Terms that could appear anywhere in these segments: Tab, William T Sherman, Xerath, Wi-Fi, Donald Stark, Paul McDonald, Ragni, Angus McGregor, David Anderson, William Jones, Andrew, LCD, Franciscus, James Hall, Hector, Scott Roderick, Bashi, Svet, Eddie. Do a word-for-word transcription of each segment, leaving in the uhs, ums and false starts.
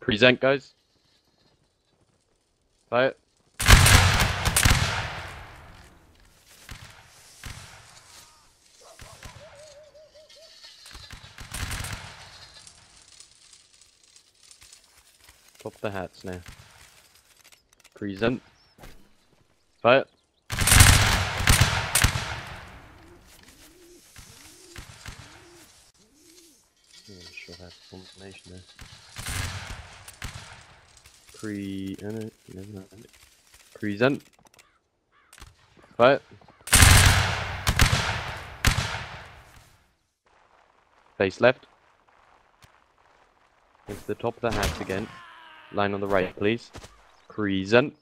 Present, guys. Play it. Pop the hats now. Present. Fire. Yeah, I sure have confirmation there. Pre... No, no, no. Present. Fire. Face left. Into the top of the hats again. Line on the right, please. Present.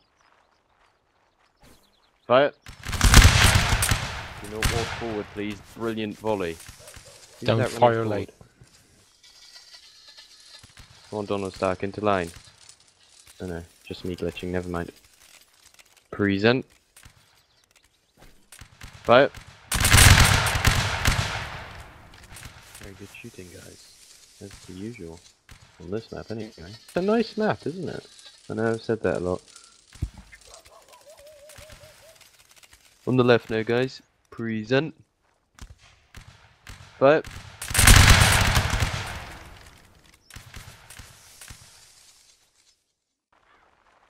Fire. Do not walk forward, please. Brilliant volley. Who's Don't fire late. Come on, Donald Stark, into line. Oh no, just me glitching, never mind. Present. Fire. Very good shooting, guys. As the usual. On this map, anyway. It's a nice map, isn't it? I know I've said that a lot. On the left now, guys. Present. But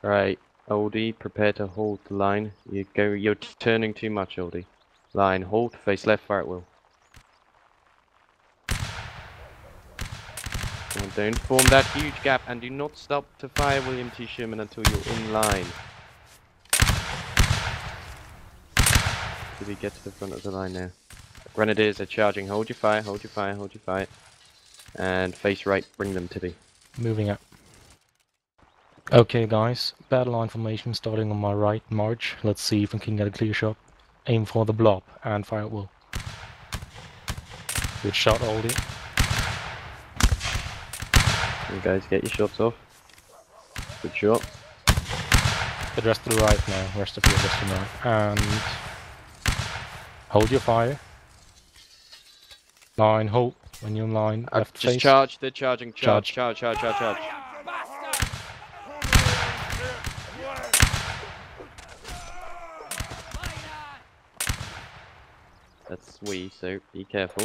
right, Oldie, prepare to hold the line. You go. You're turning too much, Oldie. Line, hold. Face left, fire at will. Don't form that huge gap and do not stop to fire, William T Sherman, until you're in line. Did we get to the front of the line now? Grenadiers are charging. Hold your fire, hold your fire, hold your fire. And face right, bring them to be. Moving up. Okay, guys. Battle line formation starting on my right. March. Let's see if we can get a clear shot. Aim for the blob and fire at will. Good shot, Oldie. You guys get your shots off. Good shot. The rest to the right now, rest of your rest of the right. And hold your fire. Line, hold when you're in line. Uh, left just face. Charge, they're charging, charge, charge, charge, charge, charge. charge. That's we, so be careful.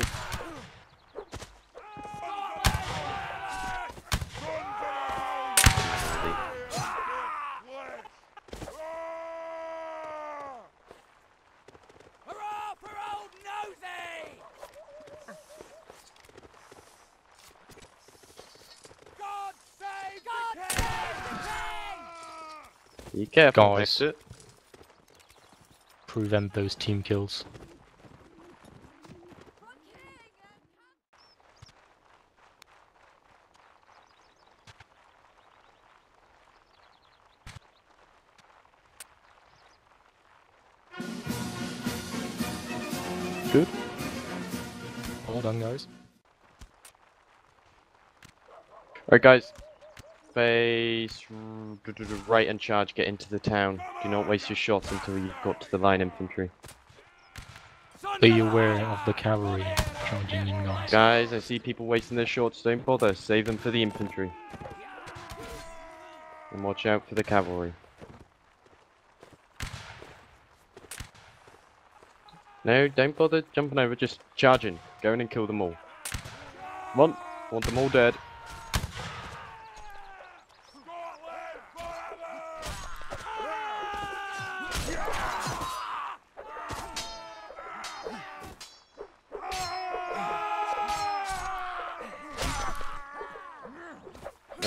Be careful, guys. It. Prevent those team kills. Good. All done, guys. Alright, guys. Face right and charge, get into the town. Do not waste your shots until you've got to the line infantry. Be aware of the cavalry charging in, guys. Guys, I see people wasting their shots, don't bother, save them for the infantry. And watch out for the cavalry. No, don't bother jumping over, just charging. Go in and kill them all. Want, want them all dead.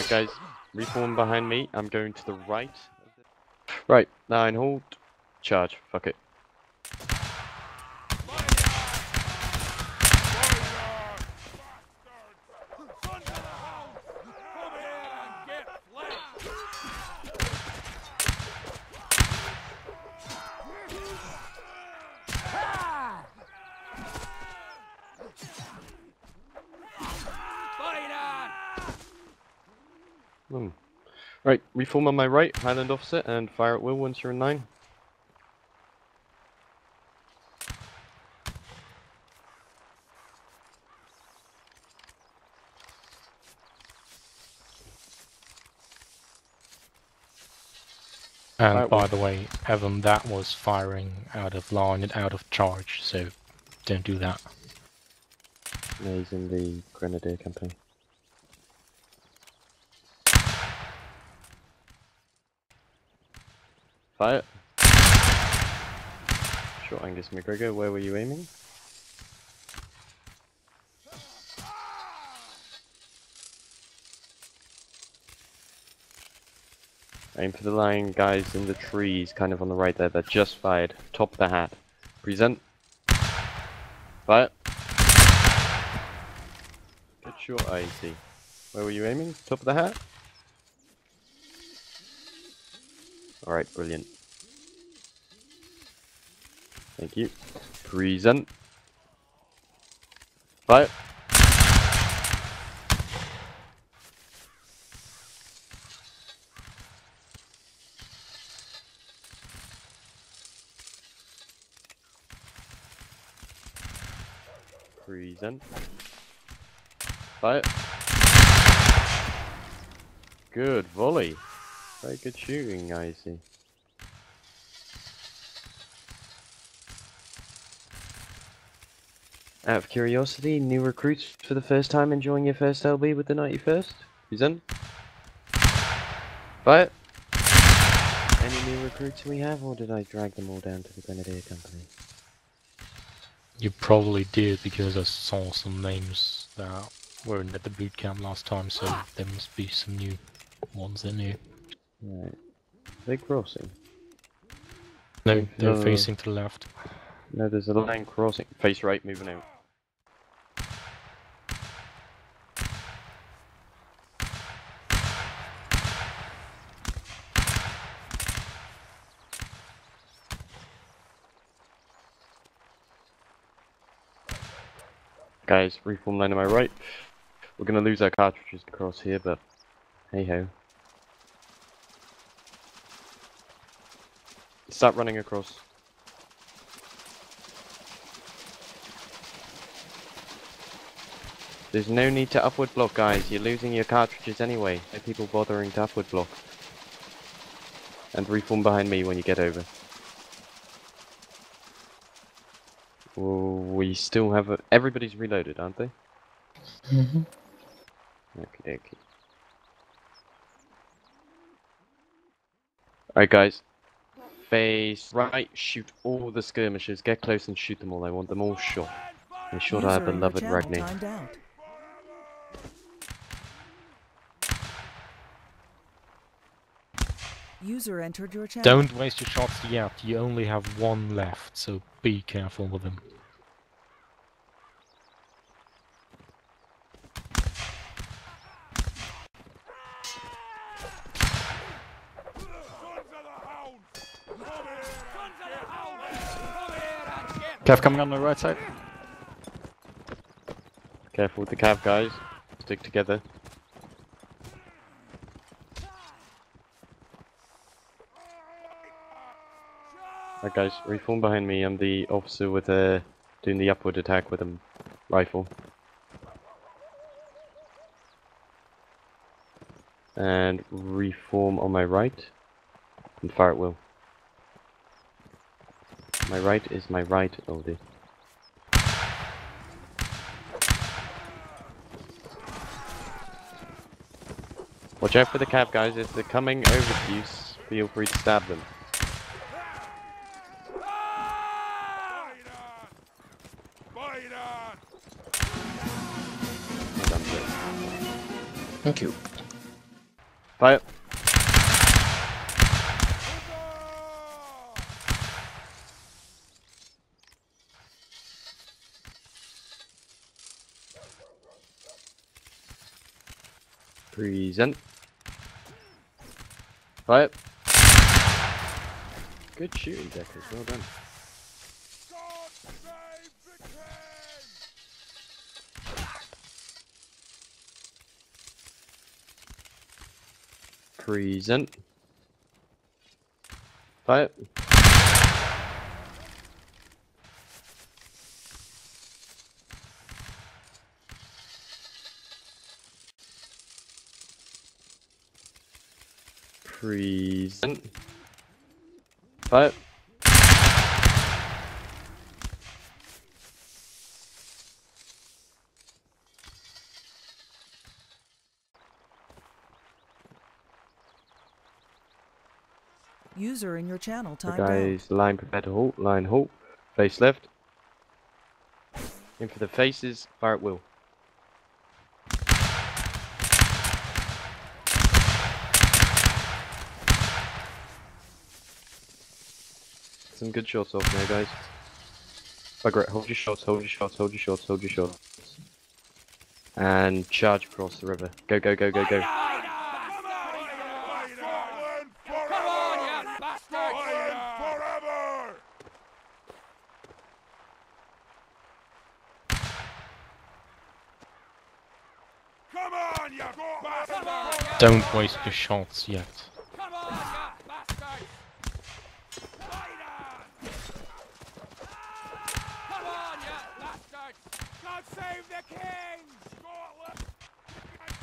Guys, reform behind me. I'm going to the right. Right, nine, hold. Charge. Fuck it. Hmm. Right, reform on my right, Highland officer, and fire at will once you're in line. And that by was... the way, Evan, that was firing out of line and out of charge, so don't do that. No, he's in the Grenadier campaign. Fire! Shot Angus McGregor, where were you aiming? Aim for the line, guys, in the trees, kind of on the right there, that just fired. Top of the hat. Present. Fire. Get your I C. Where were you aiming? Top of the hat? Alright, brilliant. Thank you. Present. Fire. Present. Fire. Good volley. Very good shooting, I see. Out of curiosity, new recruits for the first time enjoying your first L B with the ninety-first? Present. Fire. Any new recruits we have, or did I drag them all down to the Grenadier Company? You probably did, because I saw some names that weren't at the boot camp last time, so there must be some new ones in here. Right. Are they crossing? No, they're no. facing to the left. No, there's a line crossing. Face right, moving out. Guys, reform line to my right. We're gonna lose our cartridges across here, but hey ho. Start running across. There's no need to upward block, guys. You're losing your cartridges anyway. No people bothering to upward block. And reform behind me when you get over. We still have a... Everybody's reloaded, aren't they? Mm-hmm. Okay, okay. Alright, guys. Face right, shoot all the skirmishers. Get close and shoot them all. I want them all shot. They shot our beloved Ragni. User entered your channel. Don't waste your shots yet. You only have one left, so be careful with them. Cav coming on the right side. Careful with the cav, guys. Stick together. Alright, guys, reform behind me. I'm the officer with uh, doing the upward attack with a rifle. And reform on my right. And fire at will. My right is my right, Oldie. Watch out for the cab, guys. If they're coming over to you, feel free to stab them. Thank you. Fire. Present. Fire. Good shooting, Deckers. Well done. Present. Fire. Present. that. User in your channel timed out. Guys, line prepared to halt, line halt, face left. In for the faces, fire at will. Some good shots off there, guys. Bugger it, hold your shots, hold your shots, hold your shots, hold your shots. And charge across the river. Go, go, go, go, go. Don't waste your shots yet. Come on, you bastards! Come on, you bastards! God save the king!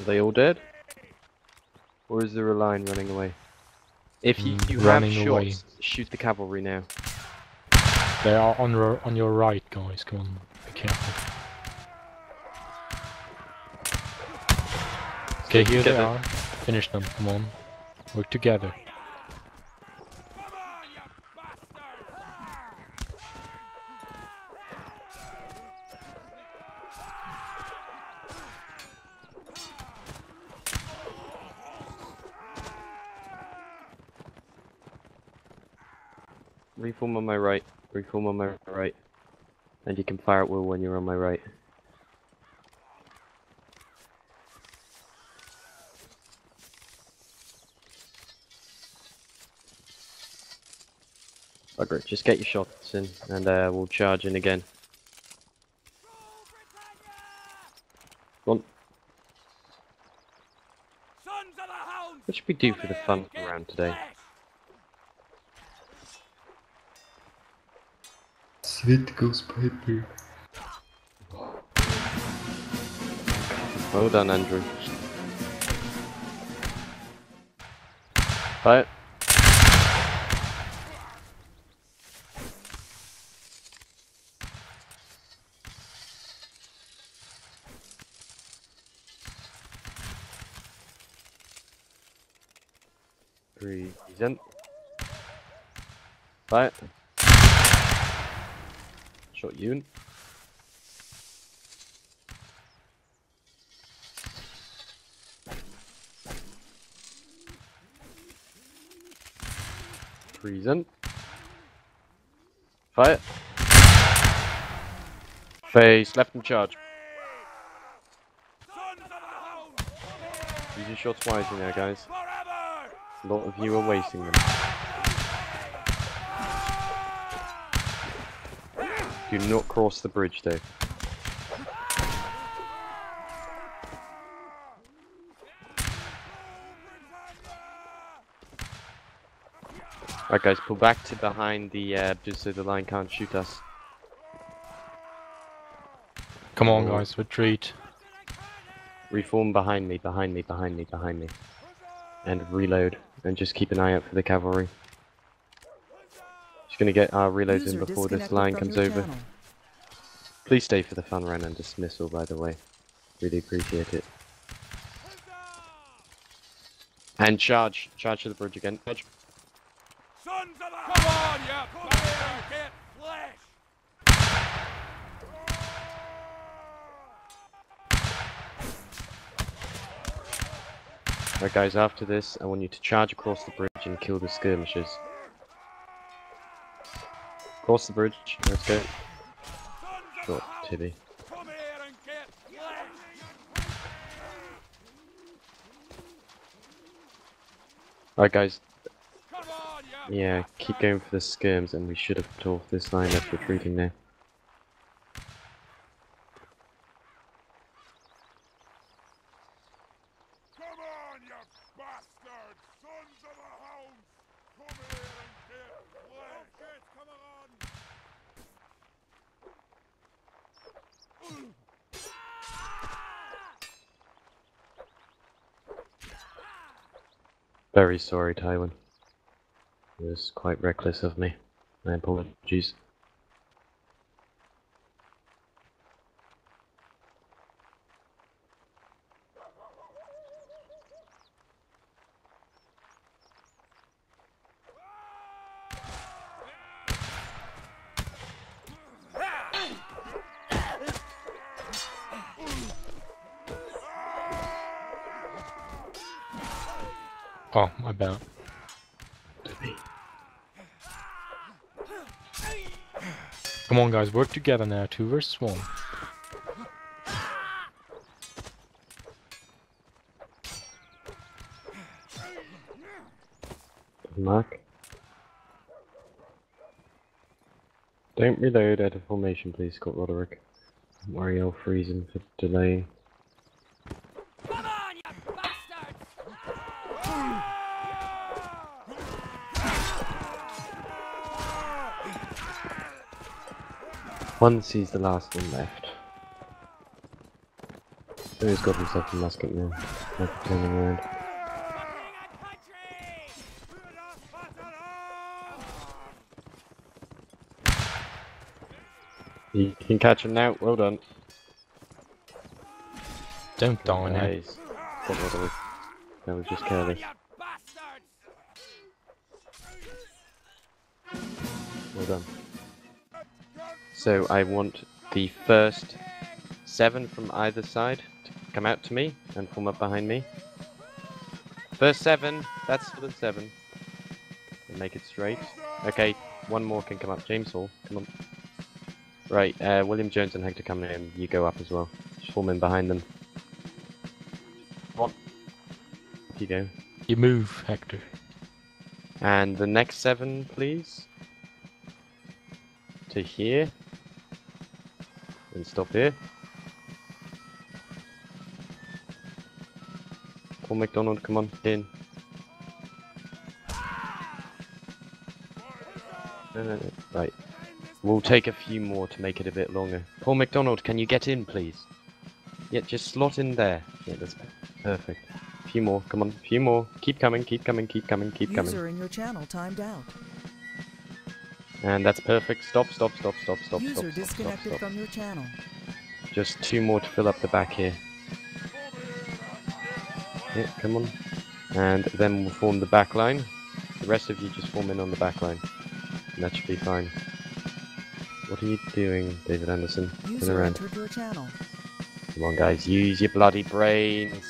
Are they all dead? Or is there a line running away? If you, you mm, have shots, away. Shoot the cavalry now. They are on, on your right, guys. Come on, be careful. Okay, here they are. Finish them, come on. Work together. Reform on my right. Reform on my right. And you can fire at will when you're on my right. Bugger it, just get your shots in and uh, we'll charge in again. Come on. What should we do for the fun round today? Svet goes paper. Well done, Andrew. Bye. Present. Right. Shot you in. Present. Fire. Face left and charge. Use your shots wisely now, guys. A lot of you are wasting them. Do not cross the bridge, Dave. Alright, guys, pull back to behind the uh, just so the line can't shoot us. Come on, guys, retreat. Reform behind me, behind me, behind me, behind me. And reload, and just keep an eye out for the cavalry. Just gonna get our reloads User in before this line comes over. Channel. Please stay for the fun run and dismissal, by the way. Really appreciate it. And charge, charge to the bridge again. Charge. Sons of a Come on, you bastard! Get flesh! Alright, guys, after this, I want you to charge across the bridge and kill the skirmishers. Across the bridge, let's go. Short Tibby. Alright, guys. Yeah, keep going for the skirms, and we should have put off this line that's retreating now. Very sorry, Tywin. It was quite reckless of me. My apologies. Oh, my bad. Come on, guys, work together now. Two versus one. Mark. Don't reload out of formation, please, Scott Roderick. Don't worry, I'll freeze him for delaying. Once he's the last one left. So he's got himself a musket now. I can turn him around. You can catch him now, well done. Don't die now. Nice. That was just careless. Well done. So I want the first seven from either side to come out to me and form up behind me. First seven, that's still at seven. And make it straight. Okay, one more can come up. James Hall, come on. Right, uh, William Jones and Hector come in. You go up as well. Just form in behind them. Come on. You go. You move, Hector. And the next seven, please. To here. And stop here. Paul McDonald, come on, in. No, no, no, right. We'll take a few more to make it a bit longer. Paul McDonald, can you get in, please? Yeah, just slot in there. Yeah, that's perfect. A few more, come on, a few more. Keep coming, keep coming, keep coming, keep User coming. User in your channel timed out. And that's perfect. Stop, stop, stop, stop, stop, User stop, disconnected stop, stop. From your channel. Just two more to fill up the back here. Yeah, come on. And then we'll form the back line. The rest of you just form in on the back line. And that should be fine. What are you doing, David Anderson? User Turn around. Your channel. Come on, guys. Use your bloody brains.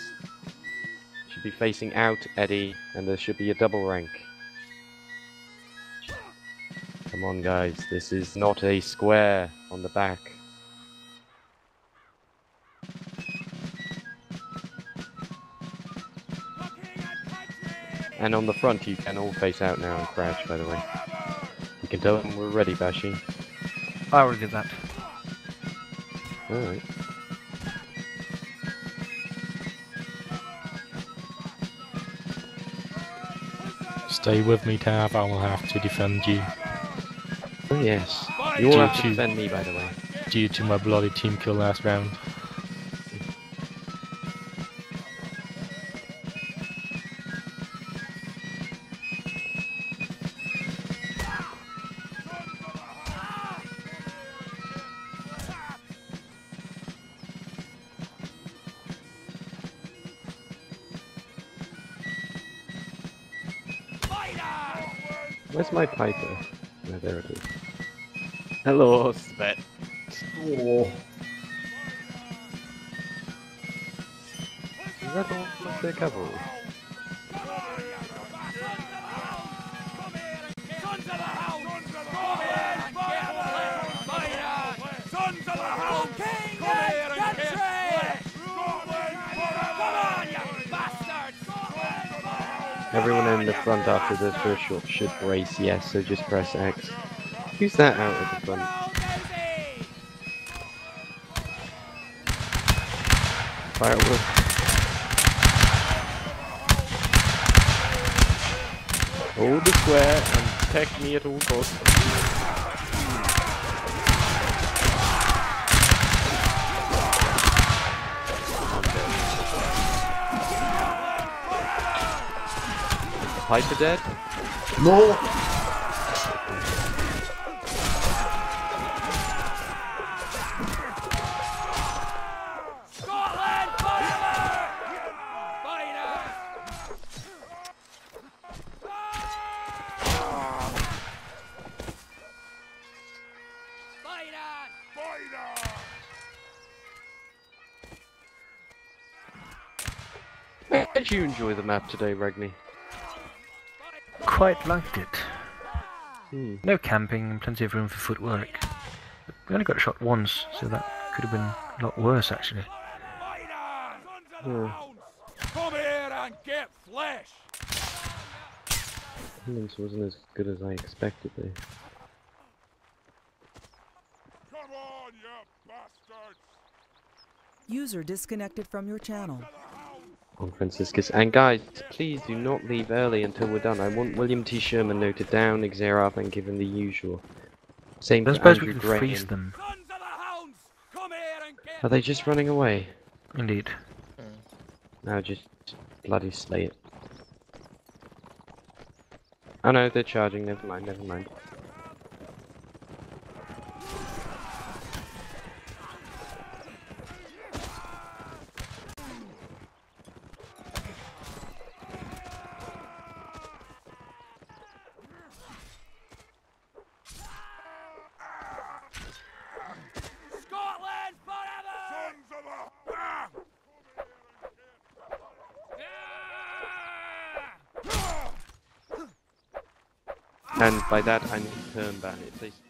Should be facing out, Eddie. And there should be a double rank. Come on, guys, this is not a square on the back. And on the front, you can all face out now and crouch, by the way. You can tell them we're ready, Bashi. I will do that. Alright. Stay with me, Tab, I will have to defend you. Yes, you all have to defend me, by the way. Due to my bloody team kill last round. Where's my piper? No, there it is. Hello, Svet. Oh. Is that all of the cavalry? Everyone in the front after the first shot should brace, yes, so just press X. Use that out at the front. Firewood. Hold the square and protect me at all costs. Piper dead? No! How did you enjoy the map today, Ragni? Quite liked it. Hmm. No camping and plenty of room for footwork. We only got shot once, so that could have been a lot worse, actually. Yeah. Come here and get flesh. This wasn't as good as I expected, though. Come on, you bastards! User disconnected from your channel. On Franciscus, and guys, please do not leave early until we're done. I want William T Sherman noted down, Xerath, and given the usual. Same for Andrew. Freeze them. Are they just running away? Indeed. Now just bloody slay it. Oh no, they're charging, never mind, never mind. And by that I mean turn ban. It's a